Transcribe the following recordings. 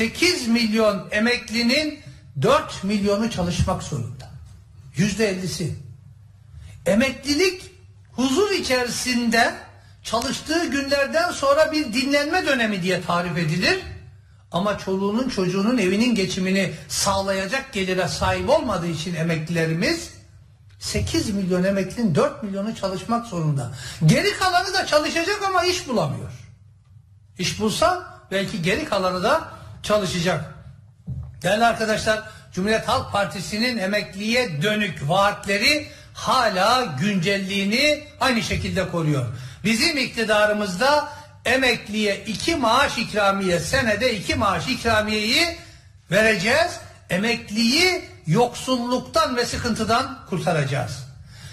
8 milyon emeklinin 4 milyonu çalışmak zorunda. %50'si. Emeklilik huzur içerisinde çalıştığı günlerden sonra bir dinlenme dönemi diye tarif edilir. Ama çoluğunun çocuğunun evinin geçimini sağlayacak gelire sahip olmadığı için emeklilerimiz 8 milyon emeklinin 4 milyonu çalışmak zorunda. Geri kalanı da çalışacak ama iş bulamıyor. İş bulsa belki geri kalanı da çalışacak. Değerli arkadaşlar, Cumhuriyet Halk Partisi'nin emekliye dönük vaatleri hala güncelliğini aynı şekilde koruyor. Bizim iktidarımızda emekliye 2 maaş ikramiye, senede 2 maaş ikramiyeyi vereceğiz. Emekliyi yoksulluktan ve sıkıntıdan kurtaracağız.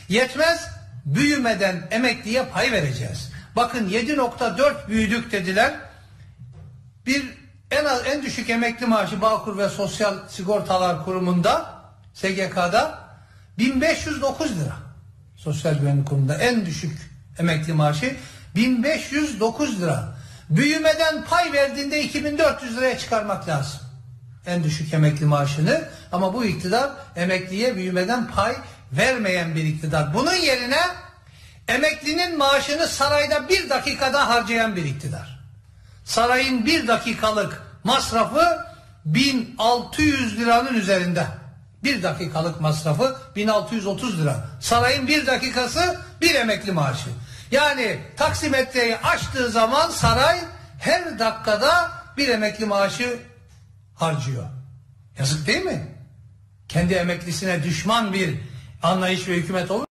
Yetmez, büyümeden emekliye pay vereceğiz. Bakın 7.4 büyüdük dediler. En düşük emekli maaşı Bağkur ve Sosyal Sigortalar Kurumu'nda, SGK'da 1509 lira. Sosyal Güvenlik Kurumu'nda en düşük emekli maaşı 1509 lira. Büyümeden pay verdiğinde 2400 liraya çıkarmak lazım en düşük emekli maaşını. Ama bu iktidar emekliye büyümeden pay vermeyen bir iktidar. Bunun yerine emeklinin maaşını sarayda bir dakikada harcayan bir iktidar. Sarayın bir dakikalık masrafı 1600 liranın üzerinde. Bir dakikalık masrafı 1630 lira. Sarayın bir dakikası bir emekli maaşı. Yani taksimetreyi açtığı zaman saray her dakikada bir emekli maaşı harcıyor. Yazık değil mi? Kendi emeklisine düşman bir anlayış ve hükümet olur.